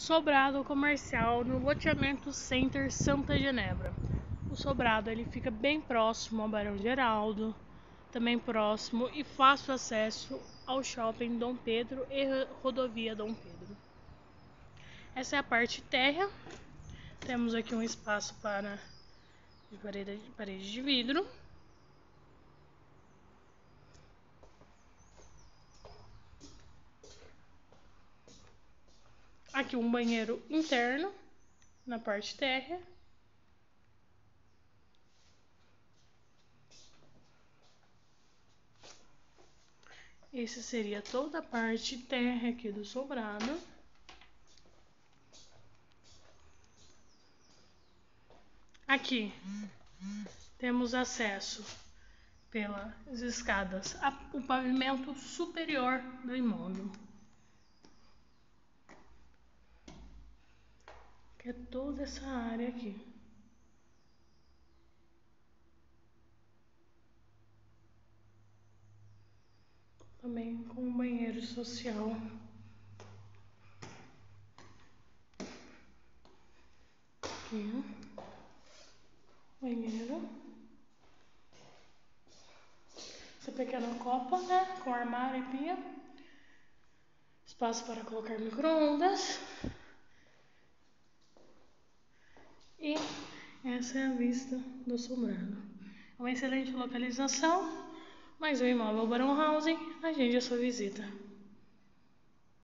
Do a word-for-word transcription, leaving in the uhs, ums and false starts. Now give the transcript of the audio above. sobrado comercial no loteamento Center Santa Genebra. O sobrado ele fica bem próximo ao Barão Geraldo, também próximo e fácil acesso ao Shopping Dom Pedro e Rodovia Dom Pedro. Essa é a parte térrea. Temos aqui um espaço para de parede, de parede de vidro. Aqui um banheiro interno na parte térrea. Essa seria toda a parte térrea aqui do sobrado. Aqui temos acesso pelas escadas ao pavimento superior do imóvel, que é toda essa área aqui. Também com um banheiro social. Aqui, banheiro. Essa pequena copa, né? Com armário e pia. Espaço para colocar micro-ondas. E essa é a vista do sobrado. É uma excelente localização, mais um imóvel Barão Housing. Agende a sua visita.